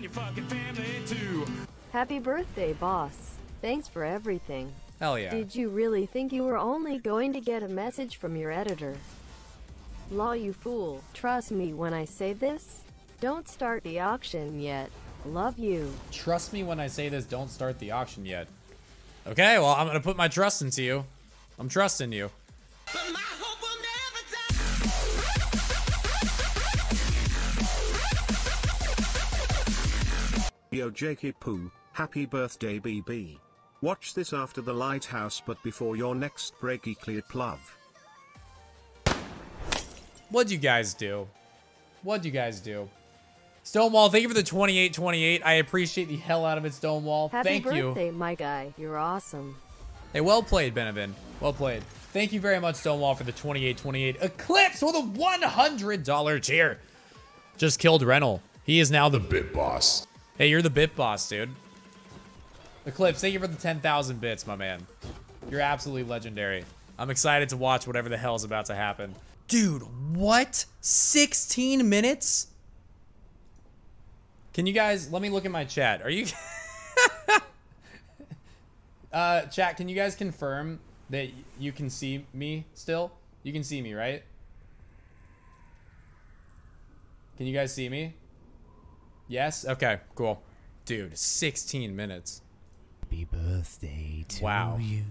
and your fucking family too. Happy birthday, boss. Thanks for everything. Hell yeah. Did you really think you were only going to get a message from your editor? Law, you fool. Trust me when I say this. Don't start the auction yet. Love you. Trust me when I say this. Don't start the auction yet. Okay, well, I'm gonna put my trust into you. I'm trusting you. But my hope will never die. Yo, Jakey Poo, happy birthday, BB. Watch this after the lighthouse, but before your next breaky clear love. What'd you guys do? What'd you guys do? Stonewall, thank you for the 2828. I appreciate the hell out of it, Stonewall. Thank you. Happy birthday, my guy. You're awesome. Hey, well played, Benavin. Well played. Thank you very much, Stonewall, for the 2828. Eclipse with a $100 tier. Just killed Rental. He is now the bit boss. Hey, you're the bit boss, dude. Eclipse, thank you for the 10,000 bits, my man. You're absolutely legendary. I'm excited to watch whatever the hell is about to happen. Dude, what? 16 minutes? Can you guys, let me look at my chat. Are you, chat, can you guys confirm that you can see me still? You can see me, right? Can you guys see me? Yes? Okay, cool. Dude, 16 minutes. Happy birthday to you.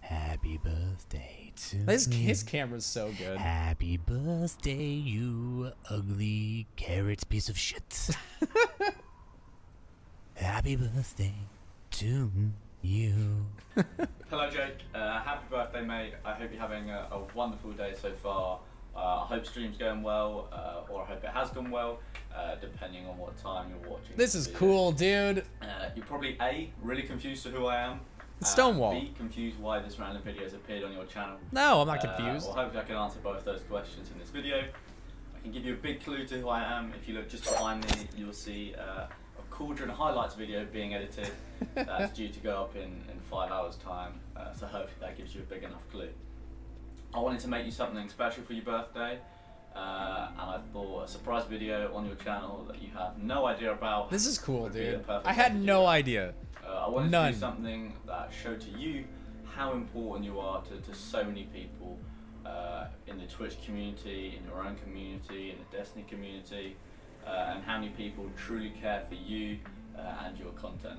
Happy birthday to you. His camera's so good. Happy birthday, you ugly carrot piece of shit. Happy birthday to you. Hello, Jake. Happy birthday, mate. I hope you're having a wonderful day so far. I hope stream's going well, or I hope it has gone well, depending on what time you're watching. This is cool, dude. You're probably A, really confused to who I am. Stonewall. Be confused why this random video has appeared on your channel. No, I'm not confused. Well, hopefully I can answer both those questions in this video. I can give you a big clue to who I am. If you look just behind me, you'll see a Caldron highlights video being edited. That's due to go up in 5 hours time. So hopefully that gives you a big enough clue. I wanted to make you something special for your birthday. And I bought a surprise video on your channel that you have no idea about. This is cool, dude. I had no idea. I wanted to do something that showed to you how important you are to so many people in the Twitch community, in your own community, in the Destiny community, and how many people truly care for you and your content.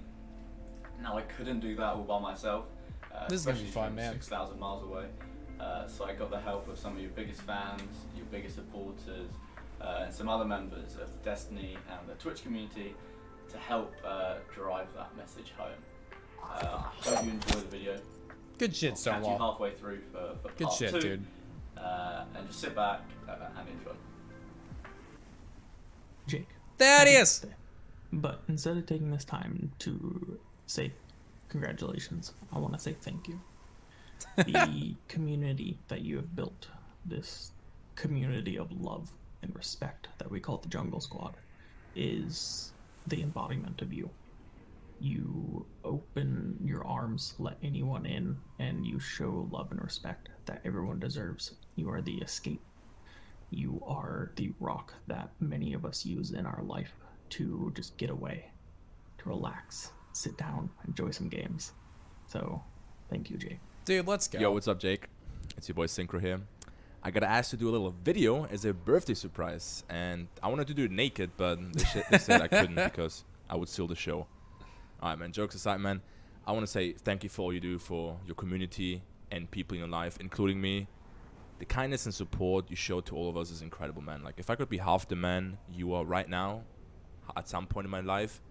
Now, I couldn't do that all by myself. This is going to be fun, man. 6,000 miles away. So I got the help of some of your biggest fans, your biggest supporters, and some other members of Destiny and the Twitch community to help drive that message home. I hope you enjoy the video. Good shit, Stonewall. Catch you halfway through for good part shit, two, dude. And just sit back and enjoy. Jake. There it is. But instead of taking this time to say congratulations, I want to say thank you. The community that you have built, this community of love and respect that we call the Jungle Squad, is the embodiment of you. You open your arms, let anyone in, and you show love and respect that everyone deserves. You are the escape. You are the rock that many of us use in our life to just get away, to relax, sit down, enjoy some games. So thank you, Jake. Dude, let's go. Yo, what's up, Jake? It's your boy Synchro here. I got asked to do a little video as a birthday surprise, and I wanted to do it naked, but they said I couldn't because I would steal the show. All right, man, jokes aside, man, I want to say thank you for all you do for your community and people in your life, including me. The kindness and support you show to all of us is incredible, man. Like, if I could be half the man you are right now at some point in my life,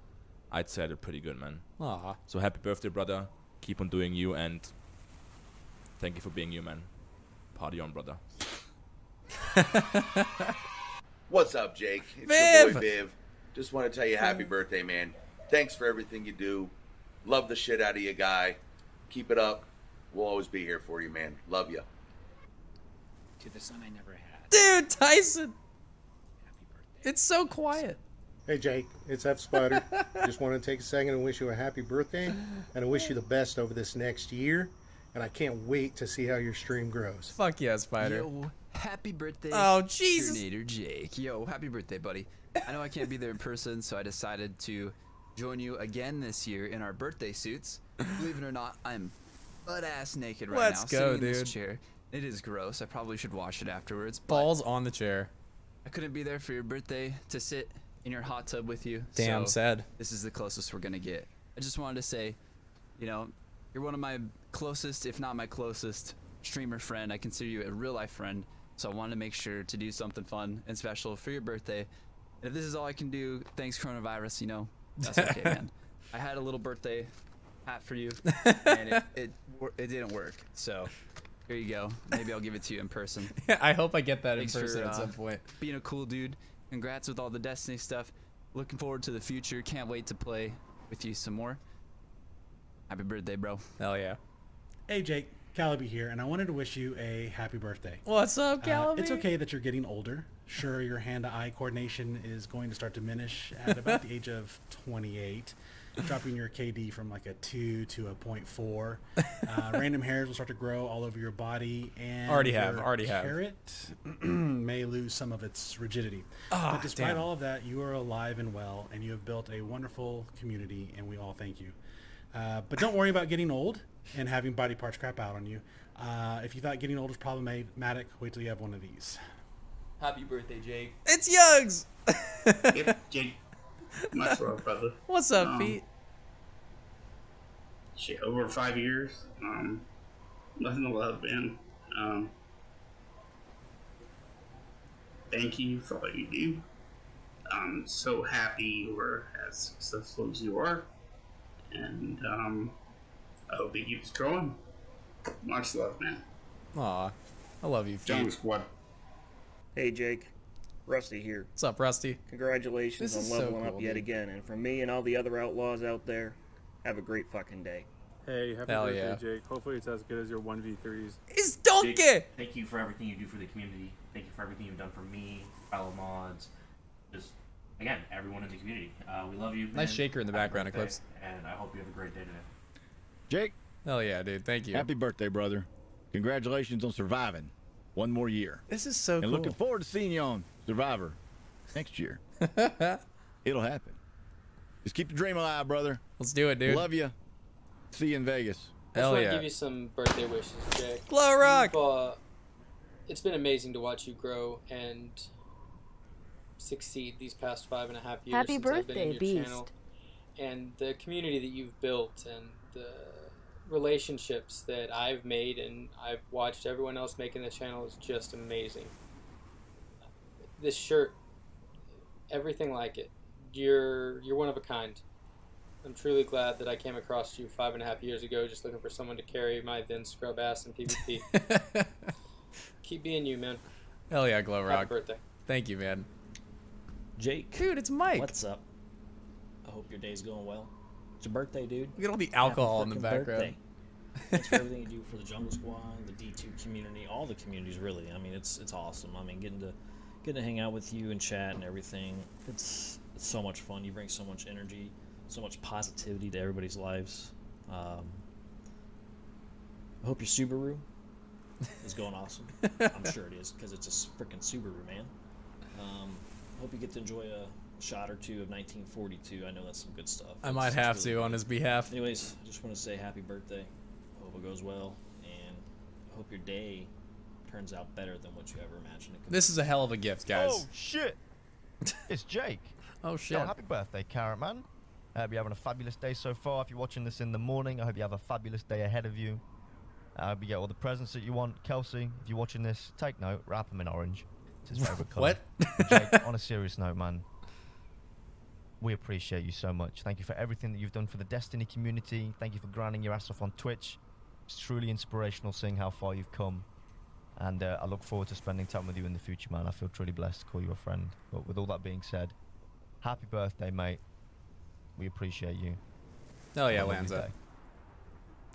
I'd say I did pretty good, man. Aww. So happy birthday, brother. Keep on doing you, and thank you for being you, man. Party on, brother. What's up, Jake? It's your boy Viv. Just want to tell you happy birthday, man. Thanks for everything you do. Love the shit out of you, guy. Keep it up. We'll always be here for you, man. Love you. To the son I never had. Dude, Tyson. Happy birthday. It's so quiet. Hey, Jake. It's F Spider. Just want to take a second and wish you a happy birthday, and I wish you the best over this next year. and I can't wait to see how your stream grows. Fuck yeah, Spider. Yo, happy birthday. Oh, Jesus. Nader Jake. Yo, happy birthday, buddy. I know I can't be there in person, so I decided to join you again this year in our birthday suits. Believe it or not, I'm butt-ass naked right now. Let's go, dude. Sitting in this chair. It is gross. I probably should wash it afterwards. Balls on the chair. I couldn't be there for your birthday to sit in your hot tub with you. Damn sad. This is the closest we're going to get. I just wanted to say, you know, you're one of my closest, if not my closest, streamer friend. I consider you a real-life friend, so I wanted to make sure to do something fun and special for your birthday. And if this is all I can do, thanks, coronavirus, you know, that's okay, man. I had a little birthday hat for you, and it didn't work, so... Here you go. Maybe I'll give it to you in person. Yeah, I hope I get that in person at some point. Being a cool dude. Congrats with all the Destiny stuff. Looking forward to the future. Can't wait to play with you some more. Happy birthday, bro. Hell yeah. Hey, Jake. Calabi here, and I wanted to wish you a happy birthday. What's up, Calabi? It's okay that you're getting older. Sure, your hand-to-eye coordination is going to start to diminish at about the age of 28. Dropping your KD from like a 2 to a 0.4. Random hairs will start to grow all over your body, and already have. May lose some of its rigidity. Oh, but despite all of that, you are alive and well, and you have built a wonderful community, and we all thank you. But don't worry about getting old and having body parts crap out on you. If you thought getting old was problematic, wait till you have one of these. Happy birthday, Jake. It's Yuggs. Yep, Jake. Much love, brother. What's up, Pete? Shit, over 5 years. Nothing to love, man. Thank you for all you do. I'm so happy you're as successful as you are. And I hope it keeps growing. Much love, man. Aw, I love you, Pete. Jungle Squad. Hey, Jake. Rusty here. What's up, Rusty? Congratulations on leveling up yet again. And from me and all the other outlaws out there, have a great fucking day. Hey, happy birthday, Jake. Hopefully it's as good as your 1v3s. It's donkey! Thank you for everything you do for the community. Thank you for everything you've done for me, fellow mods. Just, again, everyone in the community. We love you. Nice shaker in the background, Eclipse. And I hope you have a great day today. Jake. Hell yeah, dude. Thank you. Happy birthday, brother. Congratulations on surviving. One more year. This is so cool. And looking forward to seeing you on Survivor next year. It'll happen. Just keep the dream alive, brother. Let's do it, dude. Love you. See you in Vegas. Hell yeah. I just want to give you some birthday wishes, Jake. Glowrock. It's been amazing to watch you grow and succeed these past 5.5 years. Happy birthday, I've been in your channel, and the community that you've built and the relationships that I've made and I've watched everyone else making the channel is just amazing. This shirt, everything like it. You're one of a kind. I'm truly glad that I came across you 5.5 years ago, just looking for someone to carry my then scrub ass in PvP. Keep being you, man. Hell yeah, Glowrock. Happy birthday. Thank you, man. Jake. Dude, it's Mike. What's up? I hope your day's going well. It's your birthday, dude. Look at all the alcohol in the background. Thanks for everything you do for the Jungle Squad, the D2 community, all the communities, really. I mean, it's awesome. I mean, getting to hang out with you and chat and everything. It's so much fun. You bring so much energy, so much positivity to everybody's lives. I hope your Subaru is going awesome. I'm sure it is, because it's a freaking Subaru, man. I hope you get to enjoy a shot or two of 1942. I know that's some good stuff. I might have to on his behalf. Anyways, I just want to say happy birthday. I hope it goes well, and I hope your day turns out better than what you ever imagined it could be. This is a hell of a gift, guys. Oh shit! It's Jake. Oh shit! Yo, happy birthday, Carrot Man. I hope you're having a fabulous day so far. If you're watching this in the morning, I hope you have a fabulous day ahead of you. I hope you get all the presents that you want. Kelsey, if you're watching this, take note. Wrap them in orange. It's his favorite color. What? Jake, on a serious note, man, we appreciate you so much. Thank you for everything that you've done for the Destiny community. Thank you for grinding your ass off on Twitch. It's truly inspirational seeing how far you've come. And I look forward to spending time with you in the future, man. I feel truly blessed to call you a friend. But with all that being said, happy birthday, mate. We appreciate you. Oh, yeah, Lanza.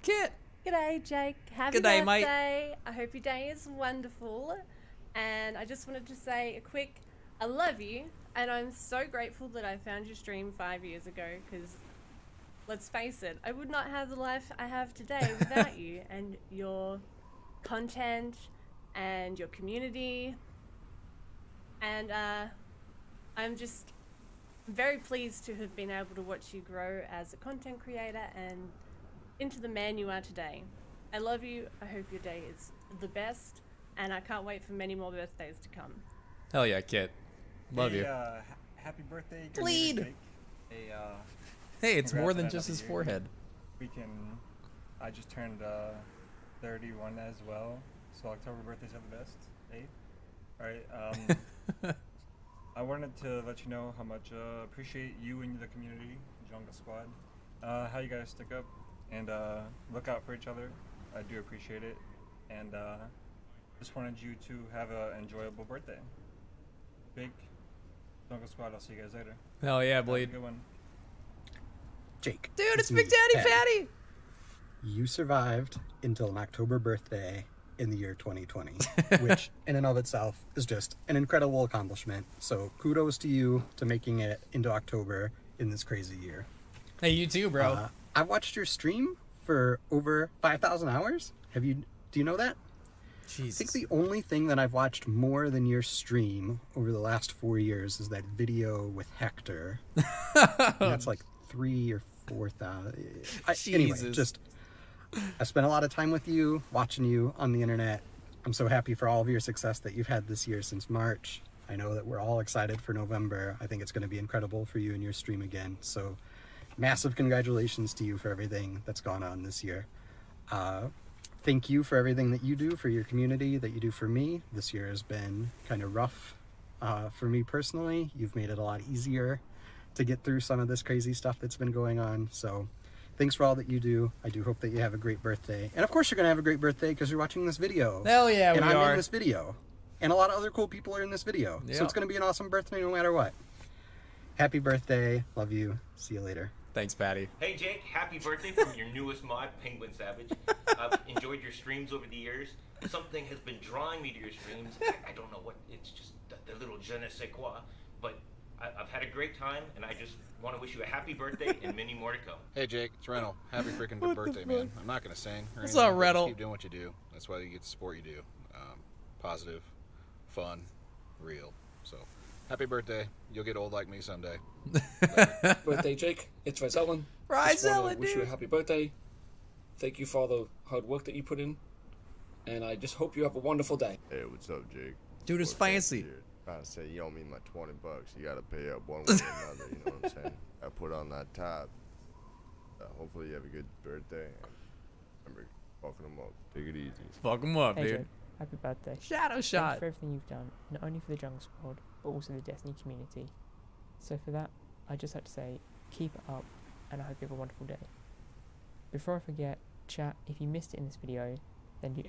Kit! G'day, Jake. Happy birthday, mate. I hope your day is wonderful. And I just wanted to say a quick I love you. And I'm so grateful that I found your stream 5 years ago, because Let's face it, I would not have the life I have today without you and your content and your community. And I'm just very pleased to have been able to watch you grow as a content creator and into the man you are today. I love you. I hope your day is the best, and I can't wait for many more birthdays to come. Hell yeah, Kit. Love you. Happy birthday. Bleed. Hey, it's more than just his forehead. I just turned 31 as well, so October birthdays are the best. Hey. All right. I wanted to let you know how much I appreciate you and the community, Jungle Squad, how you guys stick up and look out for each other. I do appreciate it, and just wanted you to have an enjoyable birthday. Big Jungle Squad, I'll see you guys later. Hell yeah, Bleed. Have a good one. Jake. Dude, it's Big Daddy Fatty! You survived until an October birthday in the year 2020, which in and of itself is just an incredible accomplishment. So kudos to you to making it into October in this crazy year. Hey, you too, bro. I watched your stream for over 5,000 hours. Do you know that? Jeez. I think the only thing that I've watched more than your stream over the last 4 years is that video with Hector. That's like 3,000 or 4,000. Anyway, just... I spent a lot of time with you, watching you on the internet. I'm so happy for all of your success that you've had this year since March. I know that we're all excited for November. I think it's going to be incredible for you and your stream again. So massive congratulations to you for everything that's gone on this year. Thank you for everything that you do for your community, that you do for me. This year has been kind of rough for me personally. You've made it a lot easier to get through some of this crazy stuff that's been going on. So thanks for all that you do. I do hope that you have a great birthday. And of course you're going to have a great birthday because you're watching this video. Hell yeah, and I'm in this video. And a lot of other cool people are in this video. Yep. So it's going to be an awesome birthday no matter what. Happy birthday. Love you. See you later. Thanks, Patty. Hey, Jake. Happy birthday from your newest mod, Penguin Savage. I've enjoyed your streams over the years. Something has been drawing me to your streams. I don't know what. It's just the little je ne sais quoi. But I've had a great time, and I just want to wish you a happy birthday and many more to come. Hey, Jake, it's Rental. Happy freaking birthday, man. I'm not going to sing or anything. It's not Rental. Keep doing what you do. That's why you get the support you do. Positive, fun, real. So, happy birthday. You'll get old like me someday. Birthday, Jake. It's Ry Zellen. Ry Zellen, wish you a happy birthday. Thank you for all the hard work that you put in, and I just hope you have a wonderful day. Hey, what's up, Jake? Dude, it's fancy. I said, you don't mean my $20. You got to pay up one way or another. You know what I'm saying? I put on that top. Hopefully you have a good birthday. Remember, fucking them up. Take it easy. Fuck them up, hey, dude. Jake, happy birthday. Shadow shot. Thanks for everything you've done, not only for the Jungle Squad, but also the Destiny community. So for that, I just have to say, keep it up, and I hope you have a wonderful day. Before I forget, chat, if you missed it in this video, then do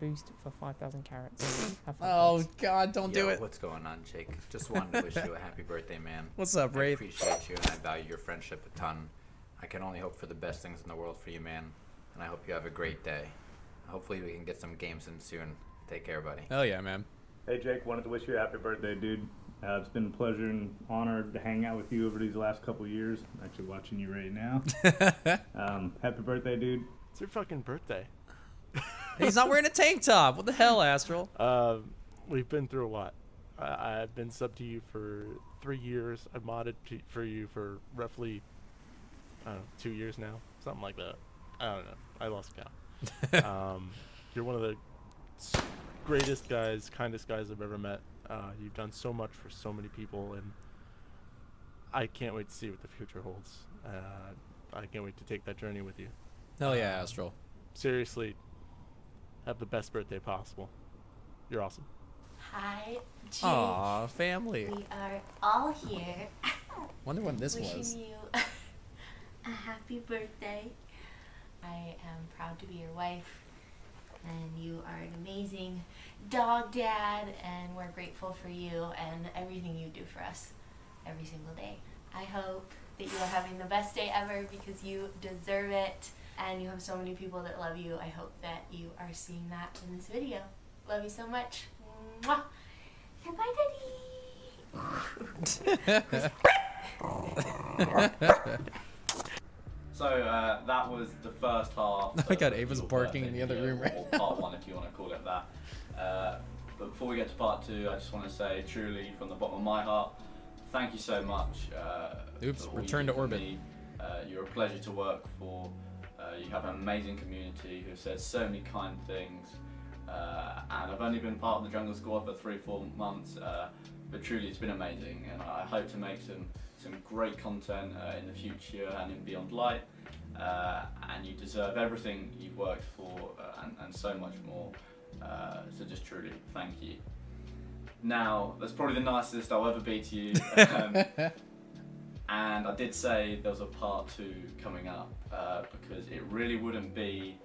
!boost for 5,000 carats. Oh God, don't do it. What's going on, Jake? Just wanted to wish you a happy birthday, man. What's up, Ray? I appreciate you and I value your friendship a ton. I can only hope for the best things in the world for you, man. And I hope you have a great day. Hopefully we can get some games in soon. Take care, buddy. Hell yeah, man. Hey Jake, wanted to wish you a happy birthday, dude. It's been a pleasure and honor to hang out with you over these last couple years. I'm actually watching you right now. Happy birthday, dude. It's your fucking birthday. He's not wearing a tank top. What the hell, Astral? We've been through a lot. I've been sub to you for 3 years. I've modded for you for roughly, I don't know, 2 years now. Something like that. I don't know. I lost count. You're one of the greatest guys, kindest guys I've ever met. You've done so much for so many people, and I can't wait to see what the future holds. I can't wait to take that journey with you. Hell yeah, Astral. Seriously. Have the best birthday possible. You're awesome. Hi, Jake. Aw, family. We are all here. Wonder when this was. Wishing you a happy birthday. I am proud to be your wife, and you are an amazing dog dad, and we're grateful for you and everything you do for us every single day. I hope that you are having the best day ever because you deserve it. And you have so many people that love you. I hope that you are seeing that in this video. Love you so much. Mwah. Goodbye, Daddy. So that was the first half. Oh my god, Ava's barking in the other room right now. Part one, if you want to call it that. But before we get to part two, I just want to say truly from the bottom of my heart, thank you so much. Oops, return to orbit. You're a pleasure to work for. You have an amazing community who says so many kind things. And I've only been part of the Jungle Squad for 3 or 4 months, but truly it's been amazing, and I hope to make some great content in the future and in Beyond Light, and you deserve everything you've worked for and so much more, so just truly thank you. Now, that's probably the nicest I'll ever be to you, and I did say there was a part two coming up, because it really wouldn't be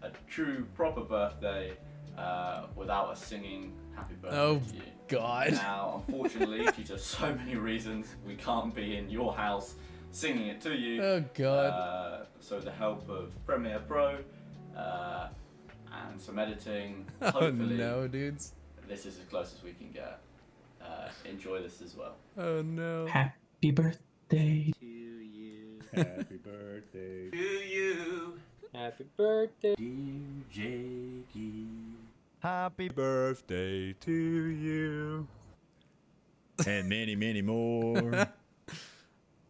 a true proper birthday without us singing happy birthday to you. God. Now, unfortunately, due to so many reasons, we can't be in your house singing it to you. Oh, God. So with the help of Premiere Pro and some editing, hopefully, oh, no, dudes. This is as close as we can get. Enjoy this as well. Oh, no. Happy birthday to you. Happy birthday to you. Happy birthday, dear Jakey. Happy birthday to you. And many, many more. That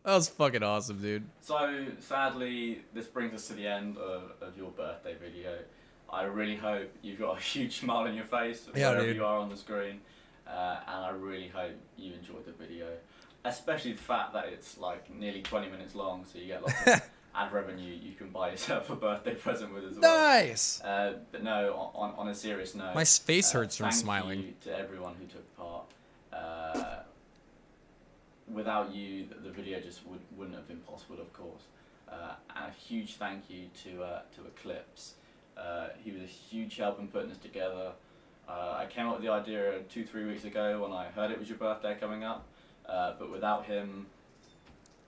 was fucking awesome, dude. So, sadly, this brings us to the end of your birthday video. I really hope you've got a huge smile on your face wherever you are on the screen. And I really hope you enjoyed the video. Especially the fact that it's like nearly 20 minutes long, so you get lots of... ad revenue you can buy yourself a birthday present with as well. Nice! But no, on a serious note... My face hurts from smiling. Thank you to everyone who took part. Without you, the video just wouldn't have been possible, of course. And a huge thank you to Eclipse. He was a huge help in putting this together. I came up with the idea 2-3 weeks ago when I heard it was your birthday coming up. But without him...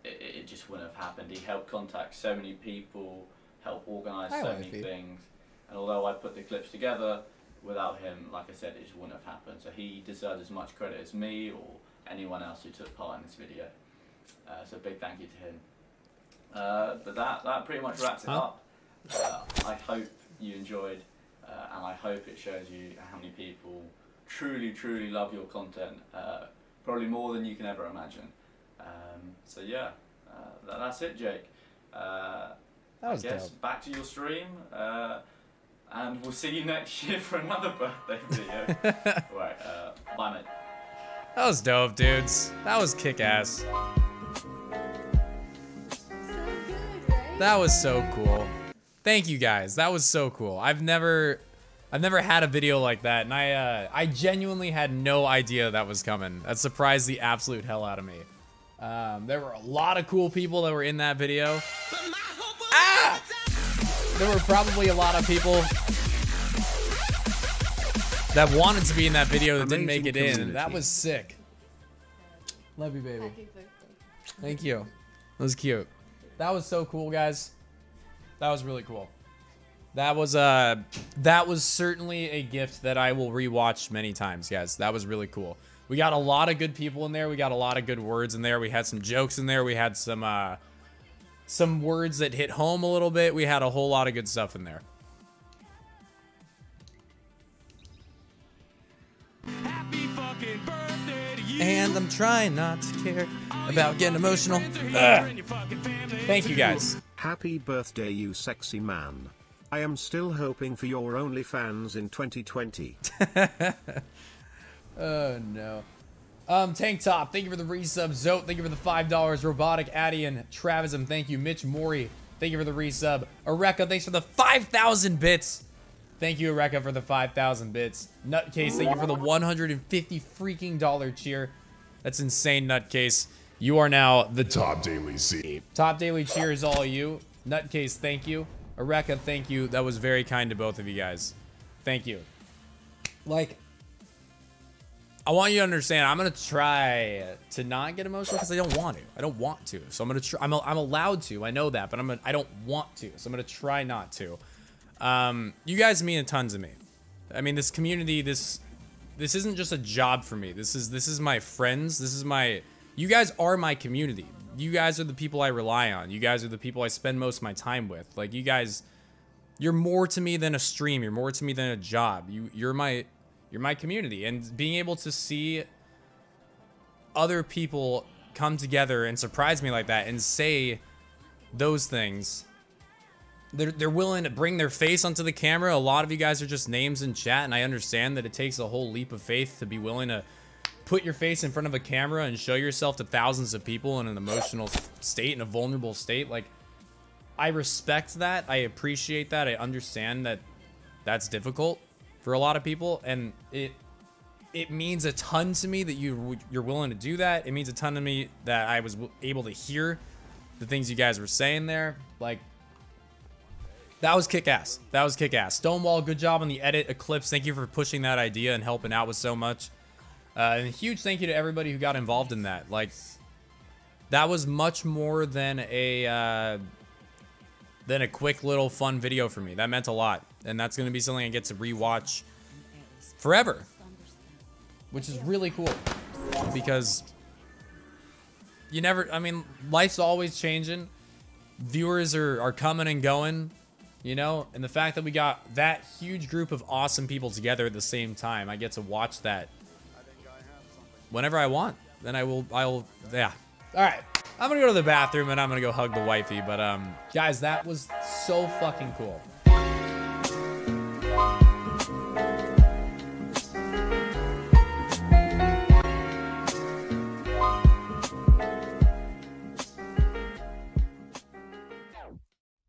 It just wouldn't have happened. He helped contact so many people, helped organise so many things. And although I put the clips together, without him, like I said, it just wouldn't have happened. So he deserves as much credit as me or anyone else who took part in this video. So big thank you to him. But that pretty much wraps it up. I hope you enjoyed, and I hope it shows you how many people truly, truly love your content. Probably more than you can ever imagine. So yeah, that's it, Jake. That was dope. Back to your stream, and we'll see you next year for another birthday video. Right, bye, mate. That was dope, dudes. That was kick-ass. That was so cool. Thank you guys. That was so cool. I've never had a video like that, and I genuinely had no idea that was coming. That surprised the absolute hell out of me. There were a lot of cool people that were in that video. Ah! There were probably a lot of people that wanted to be in that video that didn't make it in. That was sick. Love you, baby. Thank you. That was cute. That was so cool, guys. That was really cool. That was certainly a gift that I will rewatch many times, guys. That was really cool. We got a lot of good people in there. We got a lot of good words in there. We had some jokes in there. We had some words that hit home a little bit. We had a whole lot of good stuff in there. Happy fucking birthday to you. And I'm trying not to care about getting emotional. Thank you guys. Happy birthday, you sexy man. I am still hoping for your OnlyFans in 2020. Oh no. Tank Top, thank you for the resub. Zote, thank you for the $5. Robotic Addian, Travism, thank you. Mitch Mori, thank you for the resub. Eureka, thanks for the 5,000 bits. Thank you, Eureka, for the 5,000 bits. Nutcase, thank you for the $150 freaking dollar cheer. That's insane, Nutcase. You are now the top daily cheer. Top daily cheer is all you. Nutcase, thank you. Eureka, thank you. That was very kind to both of you guys. Thank you. Like, I want you to understand, I'm going to try to not get emotional because I don't want to. I don't want to. So I'm going to try. I'm allowed to. I know that, but I don't want to. So I'm going to try not to. You guys mean a ton to me. I mean, this community, this isn't just a job for me. This is my friends. You guys are my community. you guys are the people I rely on. You guys are the people I spend most of my time with. Like, you guys, you're more to me than a stream. You're more to me than a job. You're my community. And being able to see other people come together and surprise me like that and say those things, they're willing to bring their face onto the camera. A lot of you guys are just names in chat, and I understand that it takes a whole leap of faith to be willing to put your face in front of a camera and show yourself to thousands of people in an emotional state, in a vulnerable state. Like, I respect that. I appreciate that. I understand that that's difficult for a lot of people, and it means a ton to me that you're willing to do that. It means a ton to me that I was able to hear the things you guys were saying there. Like, that was kick-ass. That was kick-ass. Stonewall, good job on the edit. Eclipse, thank you for pushing that idea and helping out with so much. And a huge thank you to everybody who got involved in that. Like, that was much more than a quick little fun video for me. That meant a lot, and that's going to be something I get to rewatch forever, which is really cool, because you never, I mean, life's always changing. Viewers are coming and going, you know, and the fact that we got that huge group of awesome people together at the same time, I get to watch that whenever I want. Then I will, yeah. All right, I'm gonna go to the bathroom and I'm gonna go hug the wifey, but guys, that was so fucking cool.